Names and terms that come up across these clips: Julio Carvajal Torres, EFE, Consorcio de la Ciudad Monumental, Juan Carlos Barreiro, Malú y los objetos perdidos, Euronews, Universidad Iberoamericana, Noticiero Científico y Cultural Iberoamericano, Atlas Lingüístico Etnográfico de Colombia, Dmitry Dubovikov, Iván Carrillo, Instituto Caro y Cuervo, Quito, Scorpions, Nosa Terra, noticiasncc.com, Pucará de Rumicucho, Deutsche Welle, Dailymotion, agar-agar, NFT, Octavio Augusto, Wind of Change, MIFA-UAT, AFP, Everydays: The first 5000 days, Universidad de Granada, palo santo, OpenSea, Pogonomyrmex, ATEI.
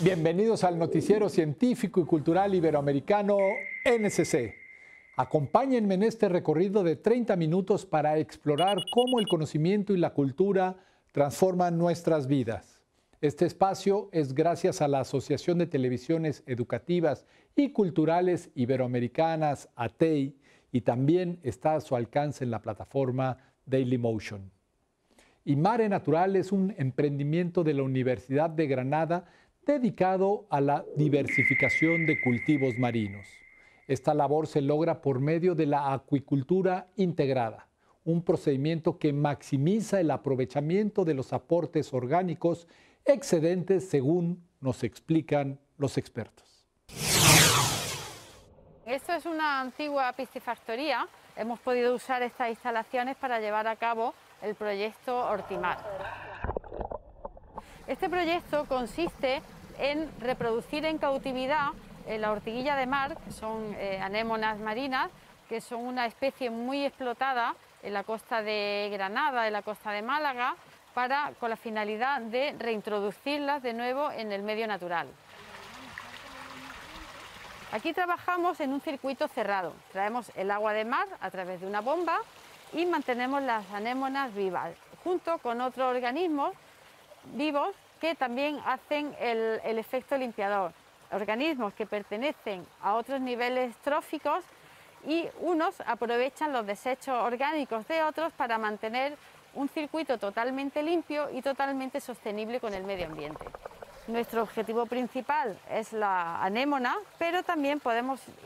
Bienvenidos al Noticiero Científico y Cultural Iberoamericano, NCC. Acompáñenme en este recorrido de 30 minutos para explorar cómo el conocimiento y la cultura transforman nuestras vidas. Este espacio es gracias a la Asociación de Televisiones Educativas y Culturales Iberoamericanas, ATEI, y también está a su alcance en la plataforma Dailymotion. Y Mare Natural es un emprendimiento de la Universidad de Granada dedicado a la diversificación de cultivos marinos. Esta labor se logra por medio de la acuicultura integrada, un procedimiento que maximiza el aprovechamiento de los aportes orgánicos excedentes, según nos explican los expertos. Esto es una antigua piscifactoría. Hemos podido usar estas instalaciones para llevar a cabo el proyecto Hortimar. Este proyecto consiste en reproducir en cautividad la ortiguilla de mar, que son anémonas marinas, que son una especie muy explotada en la costa de Granada, en la costa de Málaga, con la finalidad de reintroducirlas de nuevo en el medio natural. Aquí trabajamos en un circuito cerrado. Traemos el agua de mar a través de una bomba y mantenemos las anémonas vivas, junto con otros organismos vivos que también hacen el efecto limpiador. Organismos que pertenecen a otros niveles tróficos y unos aprovechan los desechos orgánicos de otros para mantener un circuito totalmente limpio y totalmente sostenible con el medio ambiente. Nuestro objetivo principal es la anémona, pero también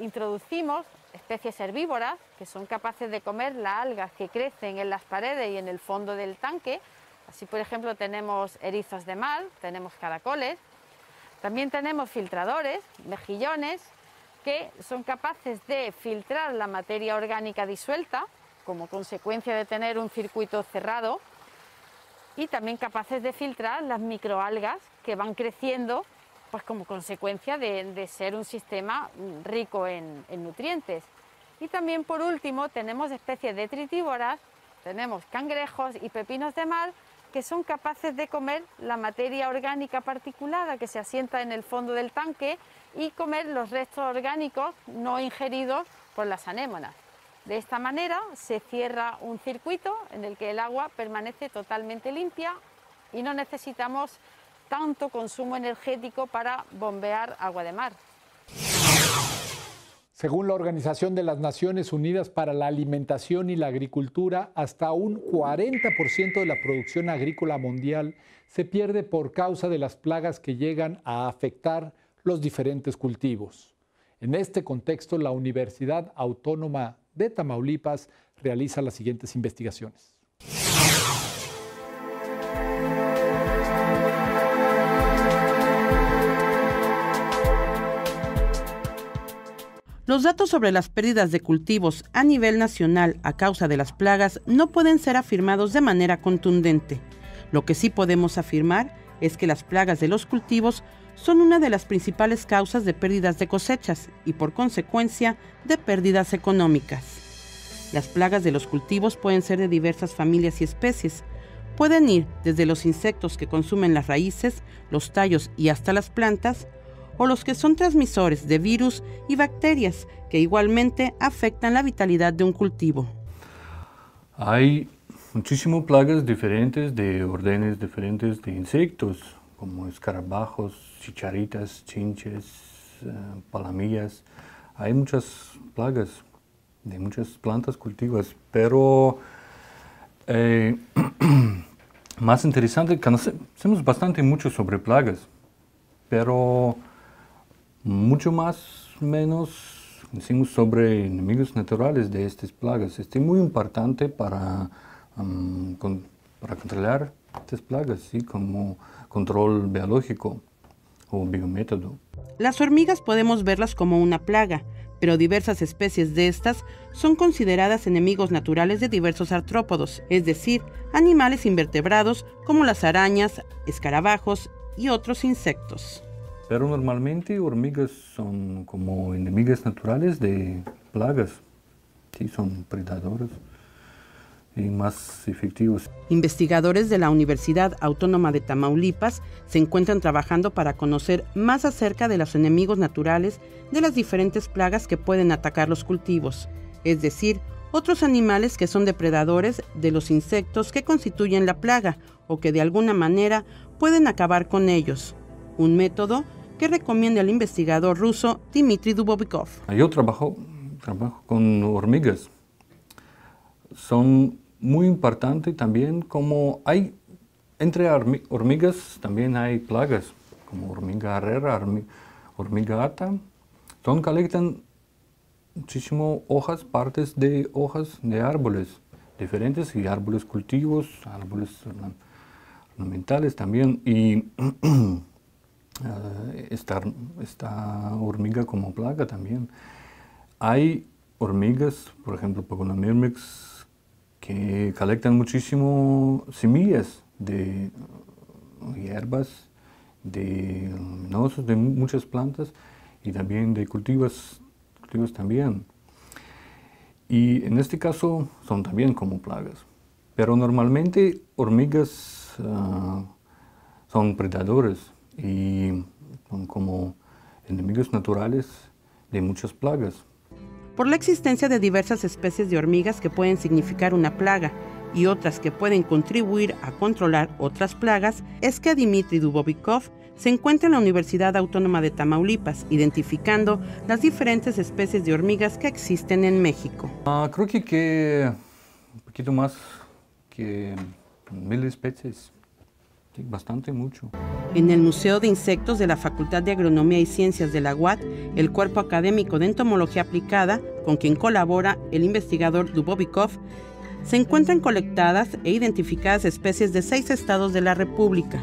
introducimos especies herbívoras que son capaces de comer las algas que crecen en las paredes y en el fondo del tanque. Así, por ejemplo, tenemos erizos de mar, tenemos caracoles. También tenemos filtradores, mejillones, que son capaces de filtrar la materia orgánica disuelta como consecuencia de tener un circuito cerrado, y también capaces de filtrar las microalgas que van creciendo, pues como consecuencia de ser un sistema rico en nutrientes. Y también, por último, tenemos especies detritívoras, tenemos cangrejos y pepinos de mar, que son capaces de comer la materia orgánica particulada que se asienta en el fondo del tanque y comer los restos orgánicos no ingeridos por las anémonas. De esta manera se cierra un circuito en el que el agua permanece totalmente limpia y no necesitamos tanto consumo energético para bombear agua de mar. Según la Organización de las Naciones Unidas para la Alimentación y la Agricultura, hasta un 40% de la producción agrícola mundial se pierde por causa de las plagas que llegan a afectar los diferentes cultivos. En este contexto, la Universidad Autónoma de Tamaulipas realiza las siguientes investigaciones. Los datos sobre las pérdidas de cultivos a nivel nacional a causa de las plagas no pueden ser afirmados de manera contundente. Lo que sí podemos afirmar es que las plagas de los cultivos son una de las principales causas de pérdidas de cosechas y, por consecuencia, de pérdidas económicas. Las plagas de los cultivos pueden ser de diversas familias y especies. Pueden ir desde los insectos que consumen las raíces, los tallos y hasta las plantas, o los que son transmisores de virus y bacterias que igualmente afectan la vitalidad de un cultivo. Hay muchísimas plagas diferentes, de órdenes diferentes de insectos, como escarabajos, chicharitas, chinches, palamillas. Hay muchas plagas de muchas plantas cultivas, pero más interesante, conocemos bastante mucho sobre plagas, pero mucho más o menos decimos sobre enemigos naturales de estas plagas. Es muy importante para controlar estas plagas, ¿sí? Como control biológico o biométodo. Las hormigas podemos verlas como una plaga, pero diversas especies de estas son consideradas enemigos naturales de diversos artrópodos, es decir, animales invertebrados como las arañas, escarabajos y otros insectos. Pero normalmente hormigas son como enemigas naturales de plagas, sí, son predadoras y más efectivos. Investigadores de la Universidad Autónoma de Tamaulipas se encuentran trabajando para conocer más acerca de los enemigos naturales de las diferentes plagas que pueden atacar los cultivos, es decir, otros animales que son depredadores de los insectos que constituyen la plaga o que de alguna manera pueden acabar con ellos. Un método que recomienda el investigador ruso Dmitry Dubovikov. Yo trabajo con hormigas. Son muy importantes también, como hay, entre hormigas también hay plagas, como hormiga herrera, hormiga ata. Entonces colectan muchísimo hojas, partes de hojas de árboles diferentes, y árboles cultivos, árboles ornamentales también. Y esta hormiga como plaga también. Hay hormigas, por ejemplo, Pogonomyrmex, que colectan muchísimo semillas de hierbas, de leguminosas, de muchas plantas y también de cultivos también. Y en este caso son también como plagas. Pero normalmente hormigas son predadores y son como enemigos naturales de muchas plagas. Por la existencia de diversas especies de hormigas que pueden significar una plaga y otras que pueden contribuir a controlar otras plagas, es que Dmitry Dubovikov se encuentra en la Universidad Autónoma de Tamaulipas identificando las diferentes especies de hormigas que existen en México. Creo que un poquito más que 1000 especies. Bastante mucho. En el Museo de Insectos de la Facultad de Agronomía y Ciencias de la UAT, el Cuerpo Académico de Entomología Aplicada, con quien colabora el investigador Dubovikov, se encuentran colectadas e identificadas especies de 6 estados de la República,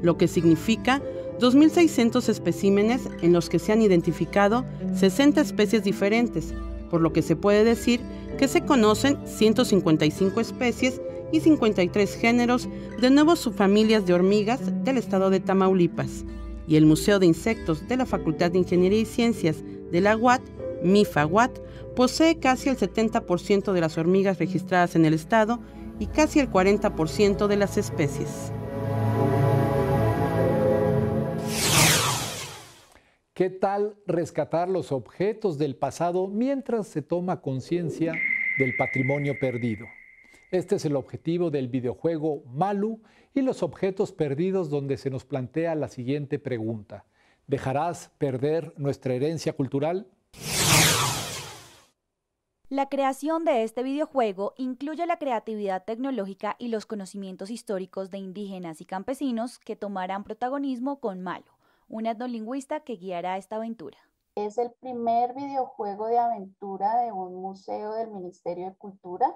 lo que significa 2.600 especímenes en los que se han identificado 60 especies diferentes, por lo que se puede decir que se conocen 155 especies y 53 géneros de nuevas subfamilias de hormigas del estado de Tamaulipas. Y el Museo de Insectos de la Facultad de Ingeniería y Ciencias de la UAT, MIFA-UAT, posee casi el 70% de las hormigas registradas en el estado y casi el 40% de las especies. ¿Qué tal rescatar los objetos del pasado mientras se toma conciencia del patrimonio perdido? Este es el objetivo del videojuego Malú y los objetos perdidos, donde se nos plantea la siguiente pregunta. ¿Dejarás perder nuestra herencia cultural? La creación de este videojuego incluye la creatividad tecnológica y los conocimientos históricos de indígenas y campesinos que tomarán protagonismo con Malú, un etnolingüista que guiará esta aventura. Es el primer videojuego de aventura de un museo del Ministerio de Cultura,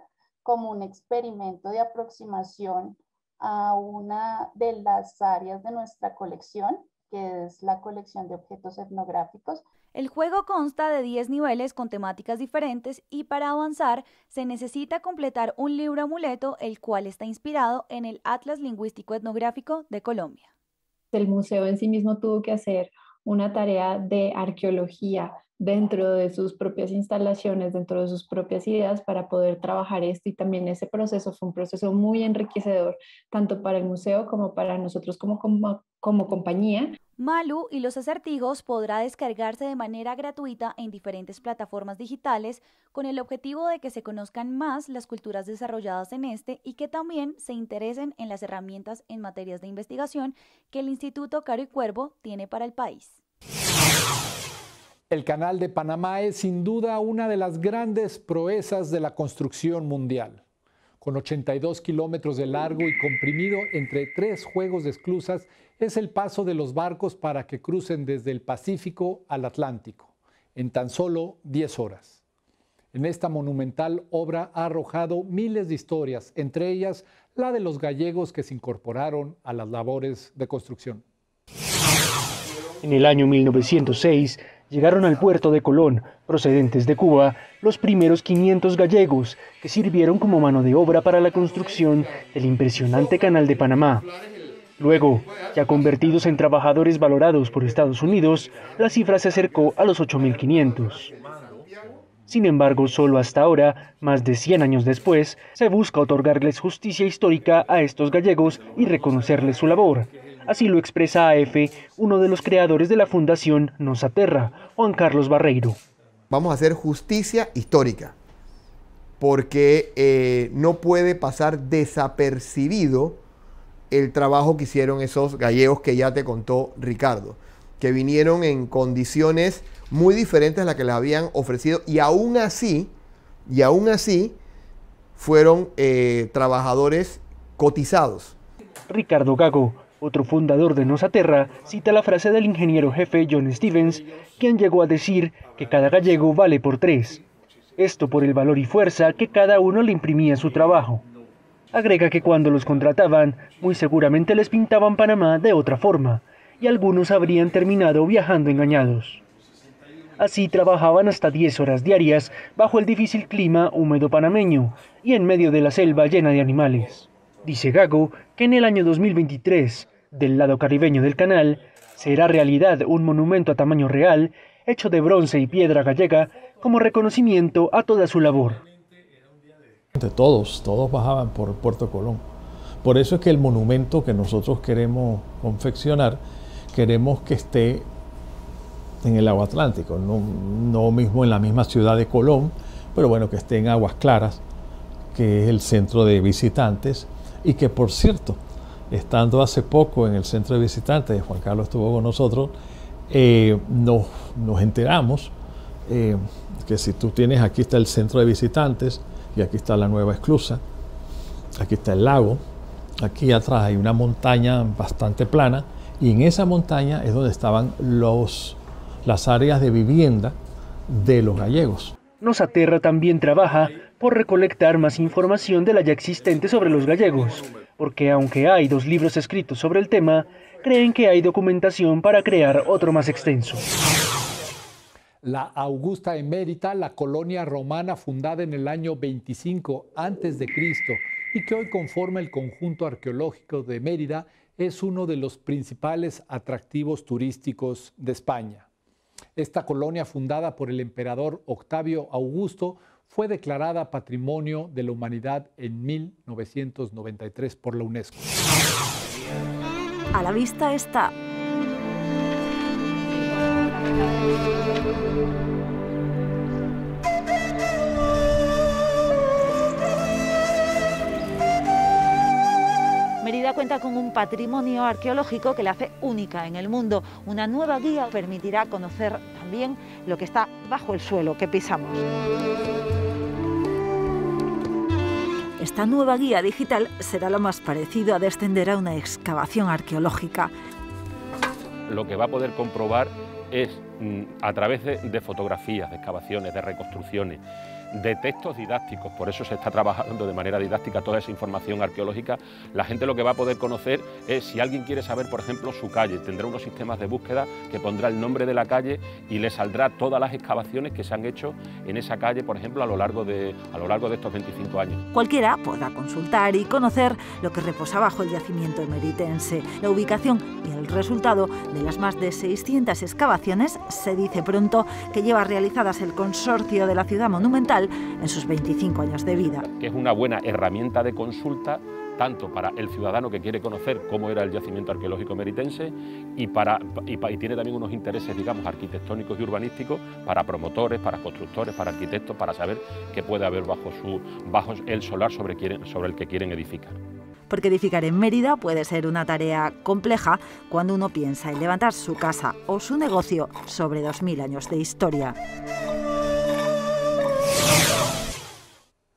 como un experimento de aproximación a una de las áreas de nuestra colección, que es la colección de objetos etnográficos. El juego consta de 10 niveles con temáticas diferentes, y para avanzar se necesita completar un libro amuleto, el cual está inspirado en el Atlas Lingüístico Etnográfico de Colombia. El museo en sí mismo tuvo que hacer una tarea de arqueología dentro de sus propias instalaciones, dentro de sus propias ideas, para poder trabajar esto, y también ese proceso fue un proceso muy enriquecedor, tanto para el museo como para nosotros como compañía. Malú y los acertijos podrá descargarse de manera gratuita en diferentes plataformas digitales, con el objetivo de que se conozcan más las culturas desarrolladas en este y que también se interesen en las herramientas en materias de investigación que el Instituto Caro y Cuervo tiene para el país. El Canal de Panamá es sin duda una de las grandes proezas de la construcción mundial. Con 82 kilómetros de largo y comprimido entre 3 juegos de esclusas, es el paso de los barcos para que crucen desde el Pacífico al Atlántico, en tan solo 10 horas. En esta monumental obra ha arrojado miles de historias, entre ellas la de los gallegos que se incorporaron a las labores de construcción. En el año 1906, llegaron al puerto de Colón, procedentes de Cuba, los primeros 500 gallegos que sirvieron como mano de obra para la construcción del impresionante Canal de Panamá. Luego, ya convertidos en trabajadores valorados por Estados Unidos, la cifra se acercó a los 8.500. Sin embargo, solo hasta ahora, más de 100 años después, se busca otorgarles justicia histórica a estos gallegos y reconocerles su labor. Así lo expresa AF, uno de los creadores de la Fundación Nosa Terra, Juan Carlos Barreiro. Vamos a hacer justicia histórica, porque no puede pasar desapercibido el trabajo que hicieron esos gallegos que ya te contó Ricardo, que vinieron en condiciones muy diferentes a las que les habían ofrecido y aún así fueron trabajadores cotizados. Ricardo Gago, otro fundador de Nosa Terra, cita la frase del ingeniero jefe John Stevens, quien llegó a decir que cada gallego vale por tres. Esto por el valor y fuerza que cada uno le imprimía a su trabajo. Agrega que cuando los contrataban, muy seguramente les pintaban Panamá de otra forma, y algunos habrían terminado viajando engañados. Así trabajaban hasta 10 horas diarias bajo el difícil clima húmedo panameño y en medio de la selva llena de animales. Dice Gago que en el año 2023, del lado caribeño del canal, será realidad un monumento a tamaño real, hecho de bronce y piedra gallega, como reconocimiento a toda su labor. Todos bajaban por Puerto Colón. Por eso es que el monumento que nosotros queremos confeccionar, queremos que esté en el agua Atlántico, no mismo en la misma ciudad de Colón, pero bueno, que esté en Aguas Claras, que es el centro de visitantes, y que por cierto, estando hace poco en el centro de visitantes, Juan Carlos estuvo con nosotros, nos enteramos que si tú tienes, aquí está el centro de visitantes, y aquí está la nueva esclusa, aquí está el lago, aquí atrás hay una montaña bastante plana, y en esa montaña es donde estaban las áreas de vivienda de los gallegos. Nosa Terra también trabaja por recolectar más información de la ya existente sobre los gallegos, porque aunque hay 2 libros escritos sobre el tema, creen que hay documentación para crear otro más extenso. La Augusta Emérita, la colonia romana fundada en el año 25 a.C. y que hoy conforma el conjunto arqueológico de Mérida, es uno de los principales atractivos turísticos de España. Esta colonia, fundada por el emperador Octavio Augusto, fue declarada Patrimonio de la Humanidad en 1993 por la UNESCO. A la vista está. Mérida cuenta con un patrimonio arqueológico que la hace única en el mundo. Una nueva guía permitirá conocer también lo que está bajo el suelo que pisamos. Esta nueva guía digital será lo más parecido a descender a una excavación arqueológica. Lo que va a poder comprobar es a través de fotografías, de excavaciones, de reconstrucciones, de textos didácticos, por eso se está trabajando de manera didáctica toda esa información arqueológica. La gente lo que va a poder conocer es, si alguien quiere saber, por ejemplo, su calle, tendrá unos sistemas de búsqueda que pondrá el nombre de la calle y le saldrá todas las excavaciones que se han hecho en esa calle, por ejemplo, a lo largo de estos 25 años. Cualquiera podrá consultar y conocer lo que reposa bajo el yacimiento emeritense. La ubicación y el resultado de las más de 600 excavaciones, se dice pronto, que lleva realizadas el Consorcio de la Ciudad Monumental en sus 25 años de vida. Es una buena herramienta de consulta tanto para el ciudadano que quiere conocer cómo era el yacimiento arqueológico emeritense y tiene también unos intereses, digamos, arquitectónicos y urbanísticos para promotores, para constructores, para arquitectos, para saber qué puede haber bajo el solar sobre el que quieren edificar. Porque edificar en Mérida puede ser una tarea compleja cuando uno piensa en levantar su casa o su negocio sobre 2000 años de historia.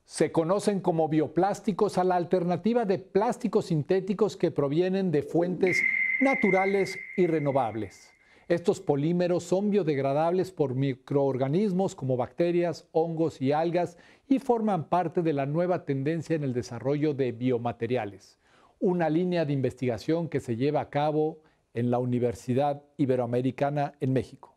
Se conocen como bioplásticos a la alternativa de plásticos sintéticos que provienen de fuentes naturales y renovables. Estos polímeros son biodegradables por microorganismos como bacterias, hongos y algas y forman parte de la nueva tendencia en el desarrollo de biomateriales, una línea de investigación que se lleva a cabo en la Universidad Iberoamericana en México.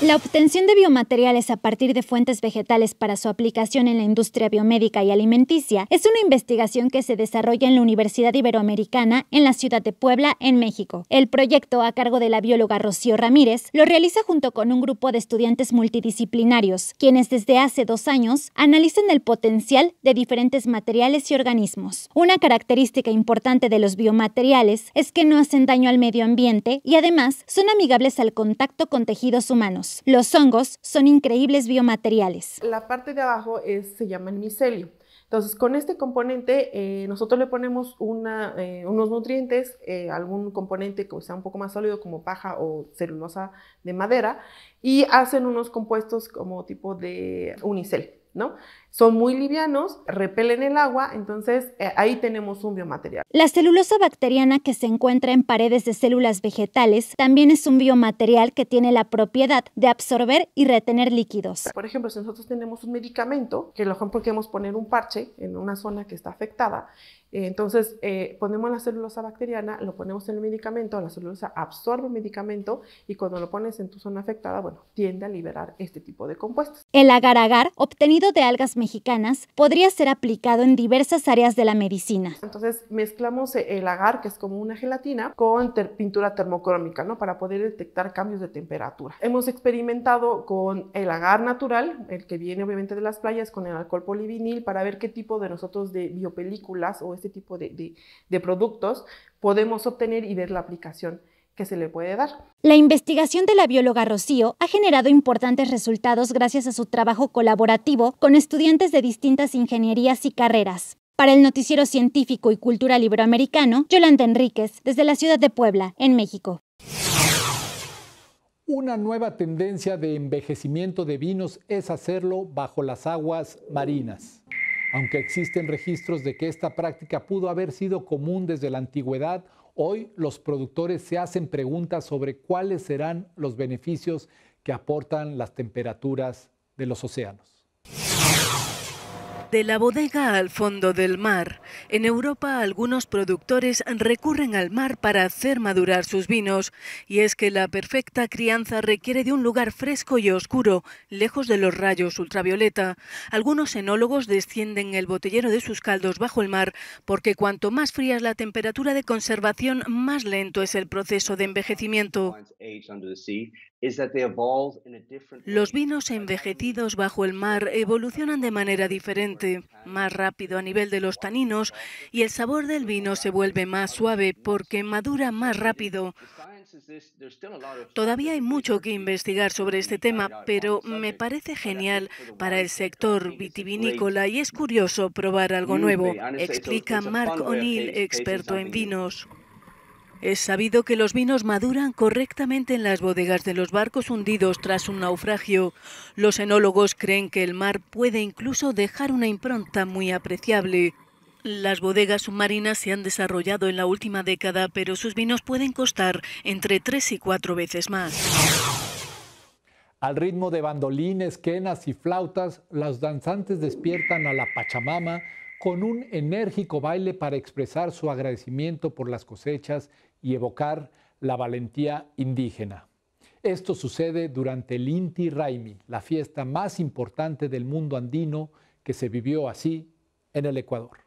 La obtención de biomateriales a partir de fuentes vegetales para su aplicación en la industria biomédica y alimenticia es una investigación que se desarrolla en la Universidad Iberoamericana en la ciudad de Puebla, en México. El proyecto, a cargo de la bióloga Rocío Ramírez, lo realiza junto con un grupo de estudiantes multidisciplinarios, quienes desde hace 2 años analizan el potencial de diferentes materiales y organismos. Una característica importante de los biomateriales es que no hacen daño al medio ambiente y además son amigables al contacto con tejidos humanos. Los hongos son increíbles biomateriales. La parte de abajo se llama el micelio. Entonces, con este componente nosotros le ponemos unos nutrientes, algún componente que sea un poco más sólido como paja o celulosa de madera, y hacen unos compuestos como tipo de unicel, ¿no? Son muy livianos, repelen el agua, entonces ahí tenemos un biomaterial. La celulosa bacteriana que se encuentra en paredes de células vegetales también es un biomaterial que tiene la propiedad de absorber y retener líquidos. Por ejemplo, si nosotros tenemos un medicamento, que a lo mejor queremos poner un parche en una zona que está afectada, entonces ponemos la celulosa bacteriana, lo ponemos en el medicamento, la celulosa absorbe el medicamento y cuando lo pones en tu zona afectada, bueno, tiende a liberar este tipo de compuestos. El agar-agar obtenido de algas mexicanas podría ser aplicado en diversas áreas de la medicina. Entonces mezclamos el agar, que es como una gelatina, con pintura termocrómica, ¿no? Para poder detectar cambios de temperatura. Hemos experimentado con el agar natural, el que viene obviamente de las playas, con el alcohol polivinil, para ver qué tipo de biopelículas o este tipo de productos podemos obtener y ver la aplicación que se le puede dar. La investigación de la bióloga Rocío ha generado importantes resultados gracias a su trabajo colaborativo con estudiantes de distintas ingenierías y carreras. Para el Noticiero Científico y Cultural Iberoamericano, Yolanda Enríquez, desde la ciudad de Puebla, en México. Una nueva tendencia de envejecimiento de vinos es hacerlo bajo las aguas marinas. Aunque existen registros de que esta práctica pudo haber sido común desde la antigüedad, hoy los productores se hacen preguntas sobre cuáles serán los beneficios que aportan las temperaturas de los océanos. De la bodega al fondo del mar. En Europa algunos productores recurren al mar para hacer madurar sus vinos, y es que la perfecta crianza requiere de un lugar fresco y oscuro, lejos de los rayos ultravioleta. Algunos enólogos descienden el botellero de sus caldos bajo el mar, porque cuanto más fría es la temperatura de conservación, más lento es el proceso de envejecimiento. Los vinos envejecidos bajo el mar evolucionan de manera diferente, más rápido a nivel de los taninos, y el sabor del vino se vuelve más suave porque madura más rápido. Todavía hay mucho que investigar sobre este tema, pero me parece genial para el sector vitivinícola y es curioso probar algo nuevo, explica Mark O'Neill, experto en vinos. Es sabido que los vinos maduran correctamente en las bodegas de los barcos hundidos tras un naufragio. Los enólogos creen que el mar puede incluso dejar una impronta muy apreciable. Las bodegas submarinas se han desarrollado en la última década, pero sus vinos pueden costar entre 3 y 4 veces más. Al ritmo de bandolines, quenas y flautas, los danzantes despiertan a la Pachamama con un enérgico baile para expresar su agradecimiento por las cosechas y evocar la valentía indígena. Esto sucede durante el Inti Raymi, la fiesta más importante del mundo andino que se vivió así en el Ecuador.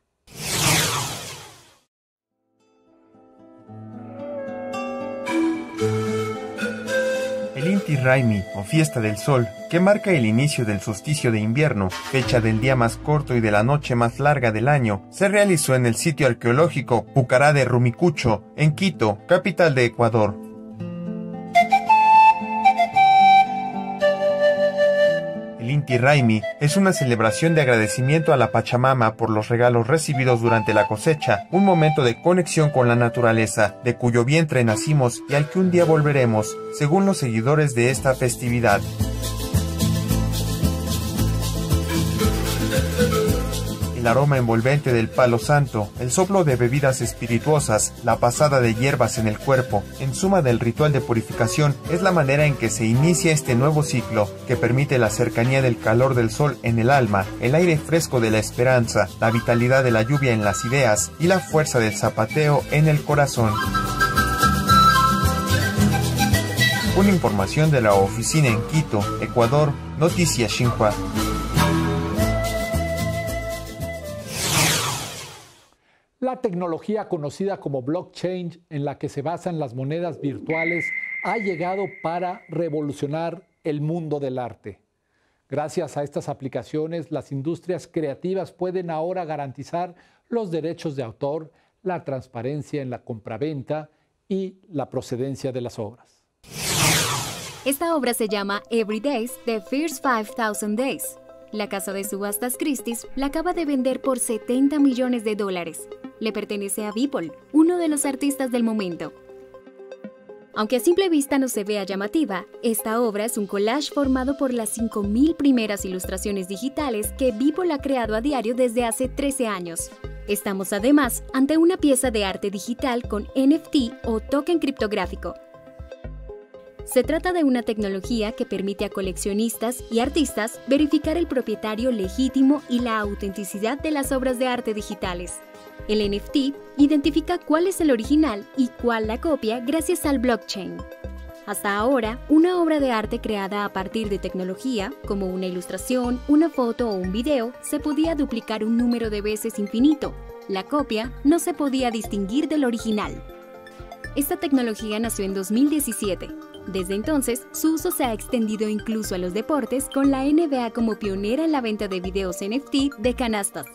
El Inti Raymi, o Fiesta del Sol, que marca el inicio del solsticio de invierno, fecha del día más corto y de la noche más larga del año, se realizó en el sitio arqueológico Pucará de Rumicucho, en Quito, capital de Ecuador. El Inti Raymi es una celebración de agradecimiento a la Pachamama por los regalos recibidos durante la cosecha, un momento de conexión con la naturaleza, de cuyo vientre nacimos y al que un día volveremos, según los seguidores de esta festividad. El aroma envolvente del palo santo, el soplo de bebidas espirituosas, la pasada de hierbas en el cuerpo, en suma del ritual de purificación, es la manera en que se inicia este nuevo ciclo, que permite la cercanía del calor del sol en el alma, el aire fresco de la esperanza, la vitalidad de la lluvia en las ideas y la fuerza del zapateo en el corazón. Una información de la oficina en Quito, Ecuador, Noticias Xinhua. La tecnología conocida como blockchain, en la que se basan las monedas virtuales, ha llegado para revolucionar el mundo del arte. Gracias a estas aplicaciones, las industrias creativas pueden ahora garantizar los derechos de autor, la transparencia en la compraventa y la procedencia de las obras. Esta obra se llama Every Days, The First 5000 Days. La casa de subastas Christie's la acaba de vender por $70 millones. Le pertenece a Beeple, uno de los artistas del momento. Aunque a simple vista no se vea llamativa, esta obra es un collage formado por las 5.000 primeras ilustraciones digitales que Beeple ha creado a diario desde hace 13 años. Estamos además ante una pieza de arte digital con NFT o token criptográfico. Se trata de una tecnología que permite a coleccionistas y artistas verificar el propietario legítimo y la autenticidad de las obras de arte digitales. El NFT identifica cuál es el original y cuál la copia gracias al blockchain. Hasta ahora, una obra de arte creada a partir de tecnología, como una ilustración, una foto o un video, se podía duplicar un número de veces infinito. La copia no se podía distinguir del original. Esta tecnología nació en 2017. Desde entonces, su uso se ha extendido incluso a los deportes, con la NBA como pionera en la venta de videos NFT de canastas.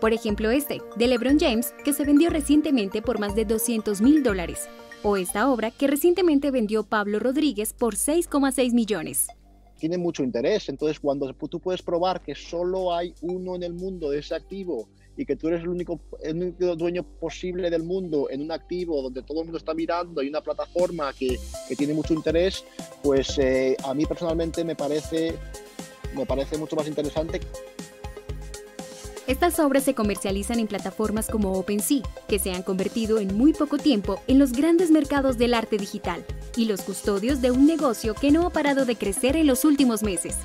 Por ejemplo, este, de LeBron James, que se vendió recientemente por más de $200.000, o esta obra que recientemente vendió Pablo Rodríguez por $6,6 millones. Tiene mucho interés, entonces cuando tú puedes probar que solo hay uno en el mundo de ese activo y que tú eres el único dueño posible del mundo en un activo donde todo el mundo está mirando, hay una plataforma que tiene mucho interés, pues a mí personalmente me parece mucho más interesante. Estas obras se comercializan en plataformas como OpenSea, que se han convertido en muy poco tiempo en los grandes mercados del arte digital y los custodios de un negocio que no ha parado de crecer en los últimos meses.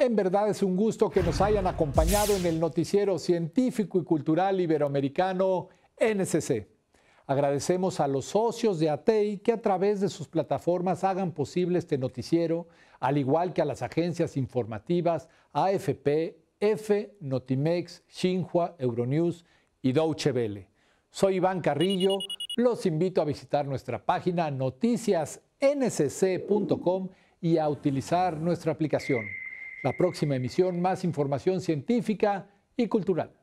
En verdad es un gusto que nos hayan acompañado en el Noticiero Científico y Cultural Iberoamericano, NCC. Agradecemos a los socios de ATEI que a través de sus plataformas hagan posible este noticiero, al igual que a las agencias informativas AFP, EFE, Notimex, Xinhua, Euronews y Deutsche Welle. Soy Iván Carrillo, los invito a visitar nuestra página noticiasncc.com y a utilizar nuestra aplicación. La próxima emisión, más información científica y cultural.